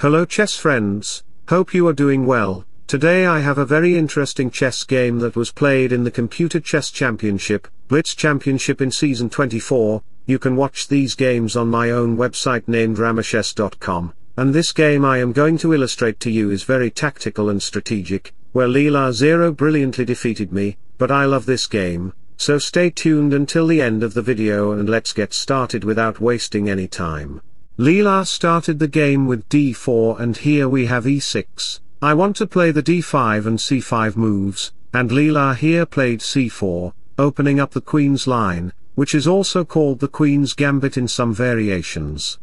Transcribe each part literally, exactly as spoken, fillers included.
Hello chess friends, hope you are doing well. Today I have a very interesting chess game that was played in the Computer Chess Championship, Blitz Championship in Season twenty-four. You can watch these games on my own website named Ramachess dot com, and this game I am going to illustrate to you is very tactical and strategic, where Leela Zero brilliantly defeated me, but I love this game, so stay tuned until the end of the video and let's get started without wasting any time. Leela started the game with d four and here we have e six. I want to play the d five and c five moves, and Leela here played c four, opening up the queen's line, which is also called the queen's gambit in some variations.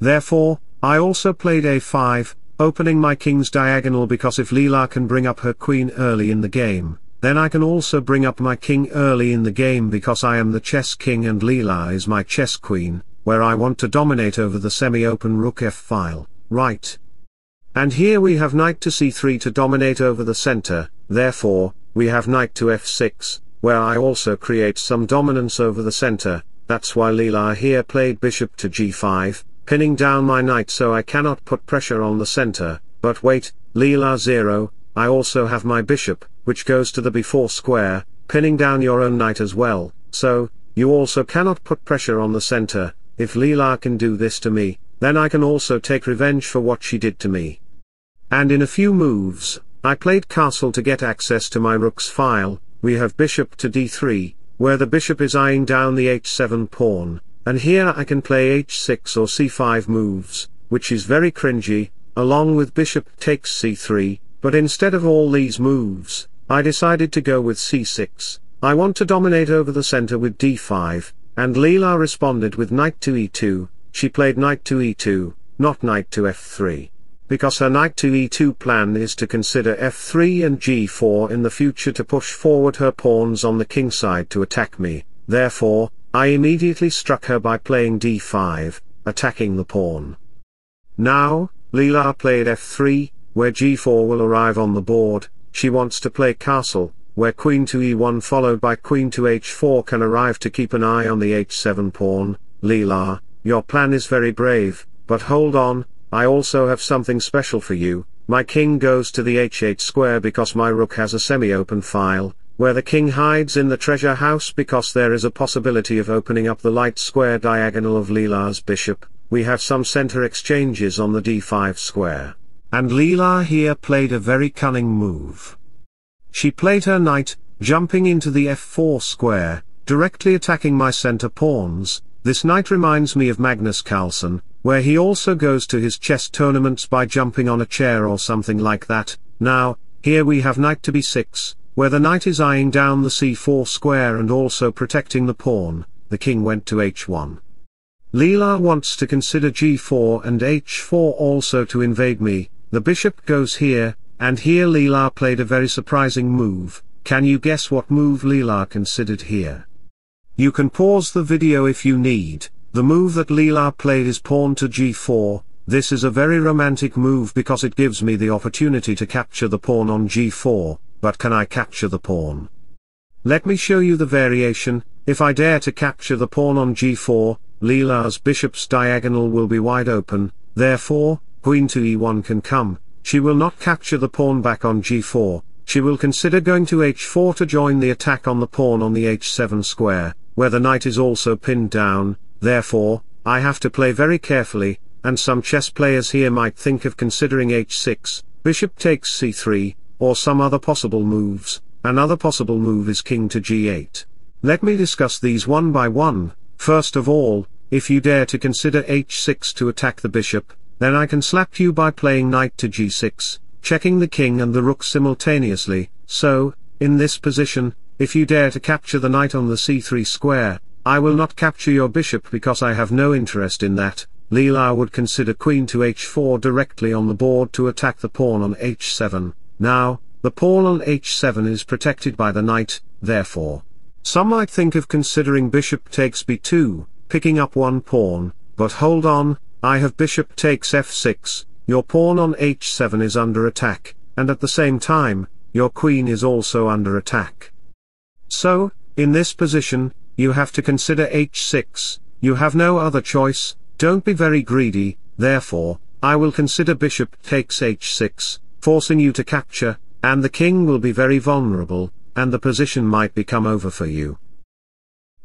Therefore, I also played a five, opening my king's diagonal, because if Leela can bring up her queen early in the game, then I can also bring up my king early in the game, because I am the chess king and Leela is my chess queen, where I want to dominate over the semi-open rook f-file, right? And here we have knight to c three to dominate over the center. Therefore, we have knight to f six, where I also create some dominance over the center. That's why Leela here played bishop to g five, pinning down my knight so I cannot put pressure on the center. But wait, Leela Zero, I also have my bishop, which goes to the b four square, pinning down your own knight as well, so you also cannot put pressure on the center. If Leela can do this to me, then I can also take revenge for what she did to me. And in a few moves, I played castle to get access to my rook's file. We have bishop to d three, where the bishop is eyeing down the h seven pawn, and here I can play h six or c five moves, which is very cringy, along with bishop takes c three, but instead of all these moves, I decided to go with c six. I want to dominate over the center with d five, and Leela responded with knight to e two. She played knight to e two, not knight to f three, because her knight to e two plan is to consider f three and g four in the future to push forward her pawns on the king side to attack me. Therefore, I immediately struck her by playing d five, attacking the pawn. Now, Leela played f three, where g four will arrive on the board. She wants to play castle, where queen to e one followed by queen to h four can arrive to keep an eye on the h seven pawn. Leela, your plan is very brave, but hold on, I also have something special for you. My king goes to the h eight square because my rook has a semi-open file, where the king hides in the treasure house because there is a possibility of opening up the light square diagonal of Leela's bishop. We have some center exchanges on the d five square, and Leela here played a very cunning move. She played her knight, jumping into the f four square, directly attacking my center pawns. This knight reminds me of Magnus Carlsen, where he also goes to his chess tournaments by jumping on a chair or something like that. Now, here we have knight to b six, where the knight is eyeing down the c four square and also protecting the pawn. The king went to h one. Leela wants to consider g four and h four also to invade me. The bishop goes here, and here Leela played a very surprising move. Can you guess what move Leela considered here? You can pause the video if you need. The move that Leela played is pawn to g four. This is a very romantic move because it gives me the opportunity to capture the pawn on g four, but can I capture the pawn? Let me show you the variation. If I dare to capture the pawn on g four, Leela's bishop's diagonal will be wide open. Therefore, queen to e one can come. She will not capture the pawn back on g four, she will consider going to h four to join the attack on the pawn on the h seven square, where the knight is also pinned down. Therefore, I have to play very carefully, and some chess players here might think of considering h six, bishop takes c three, or some other possible moves. Another possible move is king to g eight. Let me discuss these one by one. First of all, if you dare to consider h six to attack the bishop, then I can slap you by playing knight to g six, checking the king and the rook simultaneously. So, in this position, if you dare to capture the knight on the c three square, I will not capture your bishop because I have no interest in that. Leela would consider queen to h four directly on the board to attack the pawn on h seven. Now, the pawn on h seven is protected by the knight, therefore, some might think of considering bishop takes b two, picking up one pawn, but hold on. I have bishop takes f six, your pawn on h seven is under attack, and at the same time, your queen is also under attack. So, in this position, you have to consider h six, you have no other choice. Don't be very greedy. Therefore, I will consider bishop takes h six, forcing you to capture, and the king will be very vulnerable, and the position might become over for you.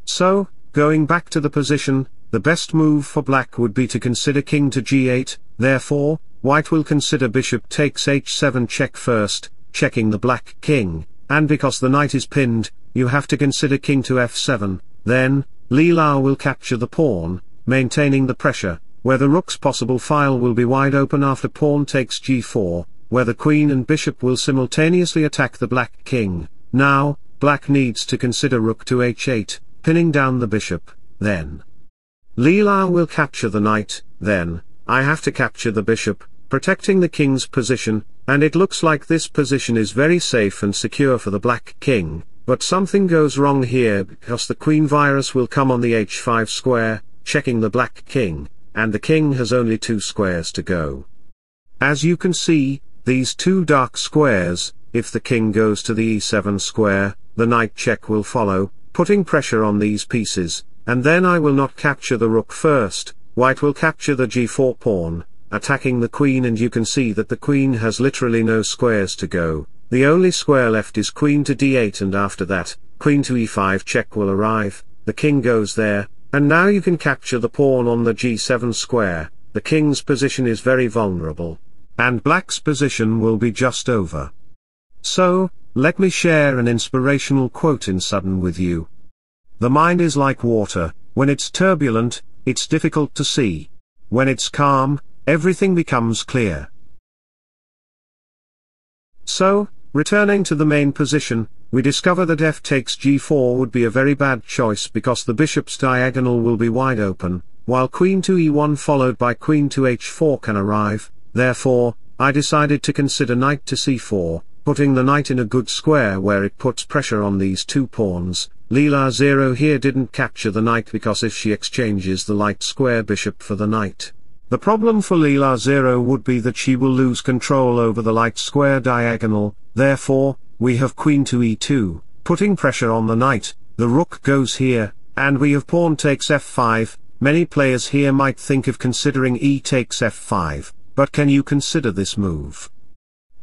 So, going back to the position, the best move for black would be to consider king to g eight, therefore, white will consider bishop takes h seven check first, checking the black king, and because the knight is pinned, you have to consider king to f seven, then, Leela will capture the pawn, maintaining the pressure, where the rook's possible file will be wide open after pawn takes g four, where the queen and bishop will simultaneously attack the black king. Now, black needs to consider rook to h eight, pinning down the bishop, then. Leela will capture the knight, then, I have to capture the bishop, protecting the king's position, and it looks like this position is very safe and secure for the black king, but something goes wrong here because the queen virus will come on the h five square, checking the black king, and the king has only two squares to go. As you can see, these two dark squares, if the king goes to the e seven square, the knight check will follow, putting pressure on these pieces, and then I will not capture the rook first, white will capture the g four pawn, attacking the queen, and you can see that the queen has literally no squares to go, the only square left is queen to d eight, and after that, queen to e five check will arrive, the king goes there, and now you can capture the pawn on the g seven square, the king's position is very vulnerable, and black's position will be just over. So, let me share an inspirational quote in sudden with you. The mind is like water, when it's turbulent, it's difficult to see. When it's calm, everything becomes clear. So, returning to the main position, we discover that f takes g four would be a very bad choice because the bishop's diagonal will be wide open, while queen to e one followed by queen to h four can arrive, therefore, I decided to consider knight to c four, putting the knight in a good square where it puts pressure on these two pawns. Leela Zero here didn't capture the knight because if she exchanges the light square bishop for the knight, the problem for Leela Zero would be that she will lose control over the light square diagonal, therefore, we have queen to e two, putting pressure on the knight, the rook goes here, and we have pawn takes f five, many players here might think of considering e takes f five, but can you consider this move?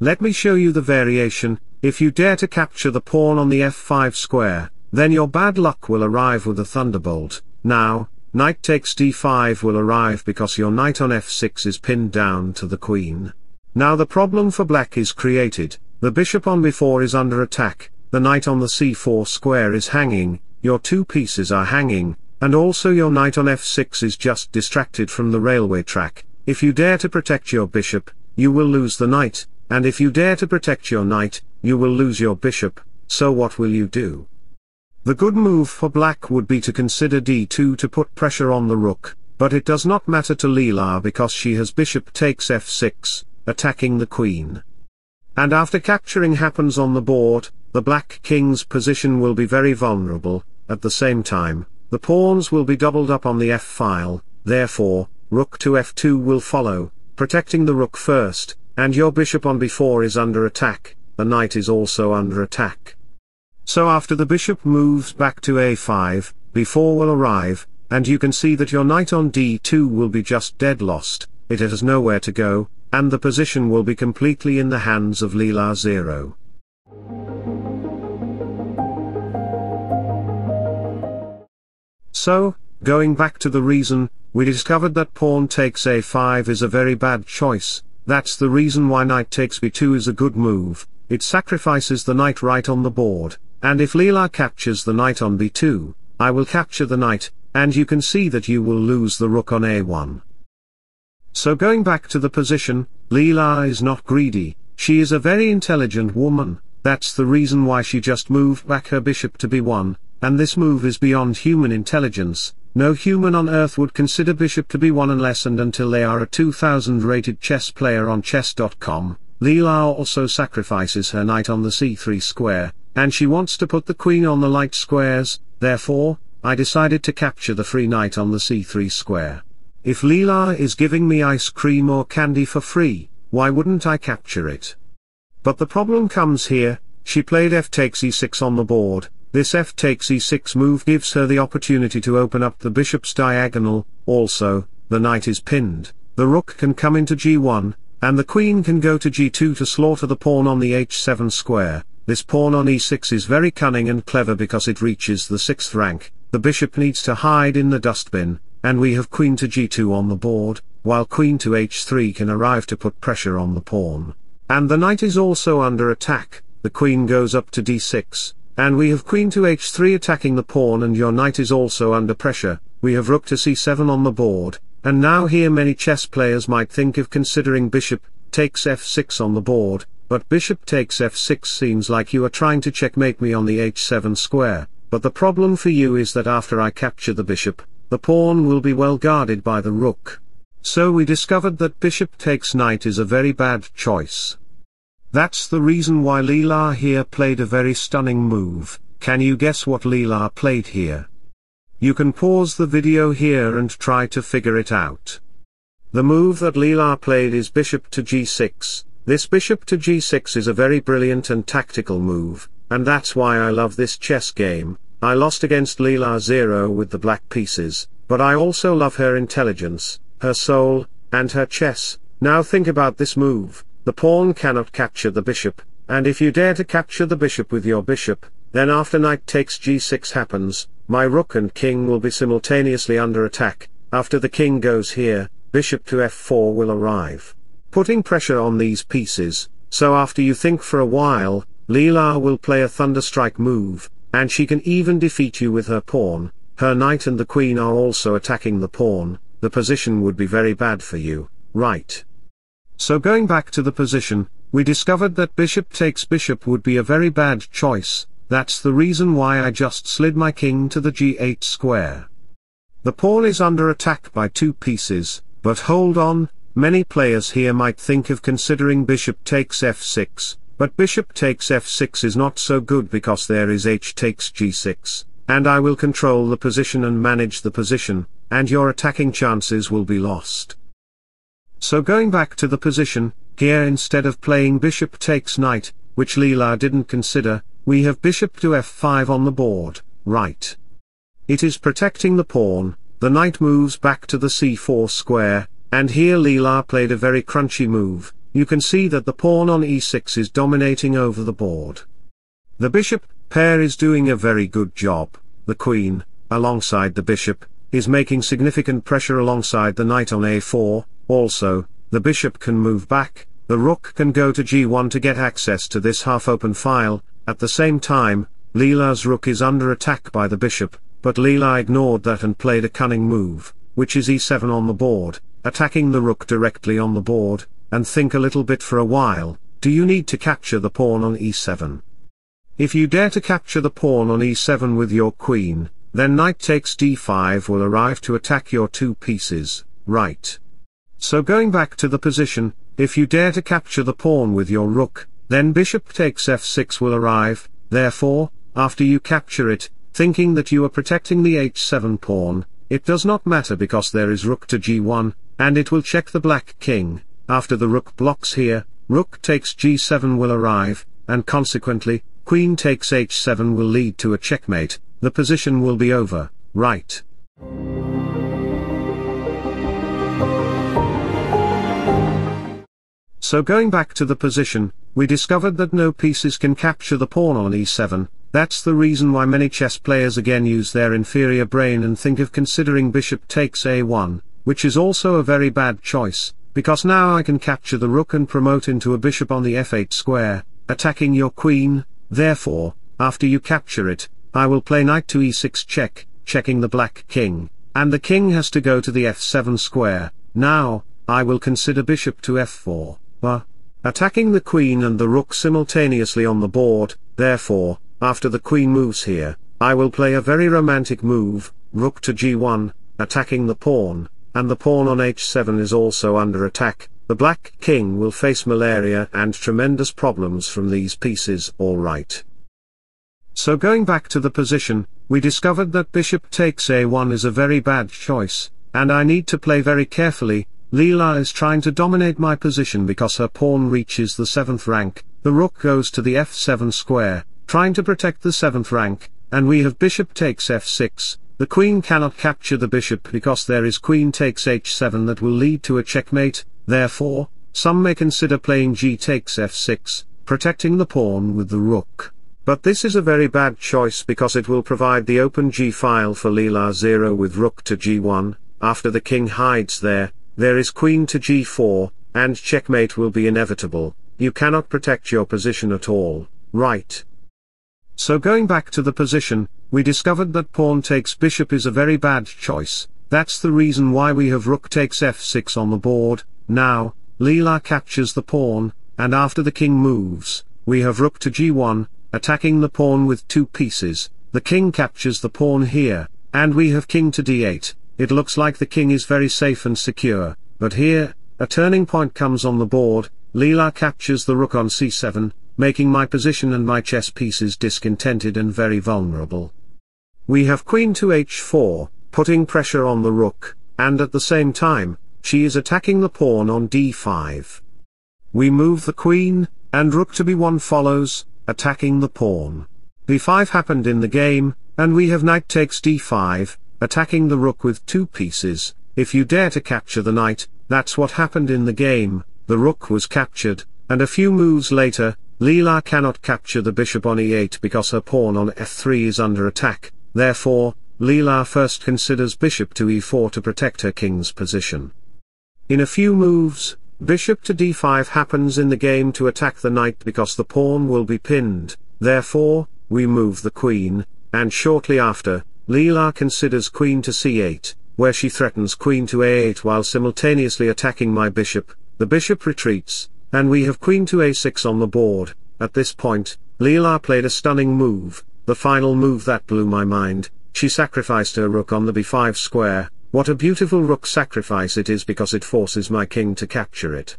Let me show you the variation. If you dare to capture the pawn on the f five square, then your bad luck will arrive with a thunderbolt. Now, knight takes d five will arrive because your knight on f six is pinned down to the queen. Now the problem for black is created, the bishop on b four is under attack, the knight on the c four square is hanging, your two pieces are hanging, and also your knight on f six is just distracted from the railway track. If you dare to protect your bishop, you will lose the knight, and if you dare to protect your knight, you will lose your bishop, so what will you do? The good move for black would be to consider d two to put pressure on the rook, but it does not matter to Leela because she has bishop takes f six, attacking the queen. And after capturing happens on the board, the black king's position will be very vulnerable. At the same time, the pawns will be doubled up on the f-file, therefore, rook to f two will follow, protecting the rook first, and your bishop on b four is under attack, the knight is also under attack. So after the bishop moves back to a five, b four will arrive, and you can see that your knight on d two will be just dead lost, it has nowhere to go, and the position will be completely in the hands of Leela Zero. So, going back to the reason, we discovered that pawn takes a five is a very bad choice. That's the reason why knight takes b two is a good move, it sacrifices the knight right on the board, and if Leela captures the knight on b two, I will capture the knight, and you can see that you will lose the rook on a one. So going back to the position, Leela is not greedy, she is a very intelligent woman, that's the reason why she just moved back her bishop to b one, and this move is beyond human intelligence. No human on earth would consider bishop to be one unless and until they are a two thousand rated chess player on chess dot com. Leela also sacrifices her knight on the c three square, and she wants to put the queen on the light squares, therefore, I decided to capture the free knight on the c three square. If Leela is giving me ice cream or candy for free, why wouldn't I capture it? But the problem comes here, she played f takes e six on the board. This f takes e six move gives her the opportunity to open up the bishop's diagonal, also, the knight is pinned, the rook can come into g one, and the queen can go to g two to slaughter the pawn on the h seven square. This pawn on e six is very cunning and clever because it reaches the sixth rank, the bishop needs to hide in the dustbin, and we have queen to g two on the board, while queen to h three can arrive to put pressure on the pawn. And the knight is also under attack, the queen goes up to d six, and we have queen to h three attacking the pawn, and your knight is also under pressure. We have rook to c seven on the board, and now here many chess players might think of considering bishop takes f six on the board, but bishop takes f six seems like you are trying to checkmate me on the h seven square, but the problem for you is that after I capture the bishop, the pawn will be well guarded by the rook. So we discovered that bishop takes knight is a very bad choice. That's the reason why Leela here played a very stunning move. Can you guess what Leela played here? You can pause the video here and try to figure it out. The move that Leela played is bishop to g six. This bishop to g six is a very brilliant and tactical move, and that's why I love this chess game. I lost against Leela Zero with the black pieces, but I also love her intelligence, her soul, and her chess. Now think about this move. The pawn cannot capture the bishop, and if you dare to capture the bishop with your bishop, then after knight takes g six happens, my rook and king will be simultaneously under attack. After the king goes here, bishop to f four will arrive, putting pressure on these pieces. So after you think for a while, Leela will play a thunderstrike move, and she can even defeat you with her pawn. Her knight and the queen are also attacking the pawn. The position would be very bad for you, right? So going back to the position, we discovered that bishop takes bishop would be a very bad choice. That's the reason why I just slid my king to the g eight square. The pawn is under attack by two pieces, but hold on, many players here might think of considering bishop takes f six, but bishop takes f six is not so good because there is h takes g six, and I will control the position and manage the position, and your attacking chances will be lost. So going back to the position, here instead of playing bishop takes knight, which Leela didn't consider, we have bishop to f five on the board, right? It is protecting the pawn, the knight moves back to the c four square, and here Leela played a very crunchy move. You can see that the pawn on e six is dominating over the board. The bishop pair is doing a very good job. The queen, alongside the bishop, is making significant pressure alongside the knight on a four, also, the bishop can move back, the rook can go to g one to get access to this half-open file. At the same time, Leela's rook is under attack by the bishop, but Leela ignored that and played a cunning move, which is e seven on the board, attacking the rook directly on the board. And think a little bit for a while, do you need to capture the pawn on e seven? If you dare to capture the pawn on e seven with your queen, then knight takes d five will arrive to attack your two pieces, right? So going back to the position, if you dare to capture the pawn with your rook, then bishop takes f six will arrive. Therefore, after you capture it, thinking that you are protecting the h seven pawn, it does not matter because there is rook to g one, and it will check the black king. After the rook blocks here, rook takes g seven will arrive, and consequently, queen takes h seven will lead to a checkmate. The position will be over, right? So going back to the position, we discovered that no pieces can capture the pawn on e seven. That's the reason why many chess players again use their inferior brain and think of considering bishop takes a one, which is also a very bad choice, because now I can capture the rook and promote into a bishop on the f eight square, attacking your queen. Therefore, after you capture it, I will play knight to e six check, checking the black king, and the king has to go to the f seven square. Now, I will consider bishop to f four, uh, attacking the queen and the rook simultaneously on the board. Therefore, after the queen moves here, I will play a very romantic move, rook to g one, attacking the pawn, and the pawn on h seven is also under attack. The black king will face malaria and tremendous problems from these pieces, alright? So going back to the position, we discovered that bishop takes a one is a very bad choice, and I need to play very carefully. Leela is trying to dominate my position because her pawn reaches the seventh rank, the rook goes to the f seven square, trying to protect the seventh rank, and we have bishop takes f six, The queen cannot capture the bishop because there is queen takes h seven that will lead to a checkmate, therefore, some may consider playing g takes f six, protecting the pawn with the rook. But this is a very bad choice because it will provide the open g-file for Leela Zero with rook to g one, after the king hides there, there is queen to g four, and checkmate will be inevitable. You cannot protect your position at all, right? So going back to the position, we discovered that pawn takes bishop is a very bad choice. That's the reason why we have rook takes f six on the board. Now, Leela captures the pawn, and after the king moves, we have rook to g one, attacking the pawn with two pieces. The king captures the pawn here, and we have king to d eight. It looks like the king is very safe and secure, but here, a turning point comes on the board. Leela captures the rook on c seven, making my position and my chess pieces discontented and very vulnerable. We have queen to h four, putting pressure on the rook, and at the same time, she is attacking the pawn on d five. We move the queen, and rook to b one follows, attacking the pawn. b five happened in the game, and we have knight takes d five, attacking the rook with two pieces. If you dare to capture the knight, that's what happened in the game. The rook was captured, and a few moves later, Leela cannot capture the bishop on e eight because her pawn on f three is under attack. Therefore, Leela first considers bishop to e four to protect her king's position. In a few moves, bishop to d five happens in the game to attack the knight because the pawn will be pinned. Therefore, we move the queen, and shortly after, Leela considers queen to c eight, where she threatens queen to a eight while simultaneously attacking my bishop. The bishop retreats, and we have queen to a six on the board. At this point, Leela played a stunning move, the final move that blew my mind. She sacrificed her rook on the b five square. What a beautiful rook sacrifice it is because it forces my king to capture it.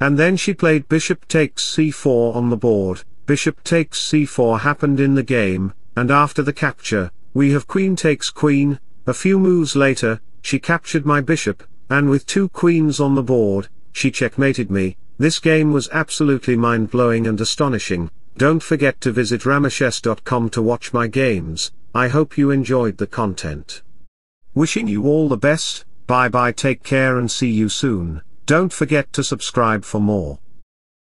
And then she played bishop takes c four on the board. Bishop takes c four happened in the game, and after the capture, we have queen takes queen. A few moves later, she captured my bishop, and with two queens on the board, she checkmated me. This game was absolutely mind-blowing and astonishing. Don't forget to visit Ramachess dot com to watch my games. I hope you enjoyed the content. Wishing you all the best, bye bye, take care and see you soon. Don't forget to subscribe for more.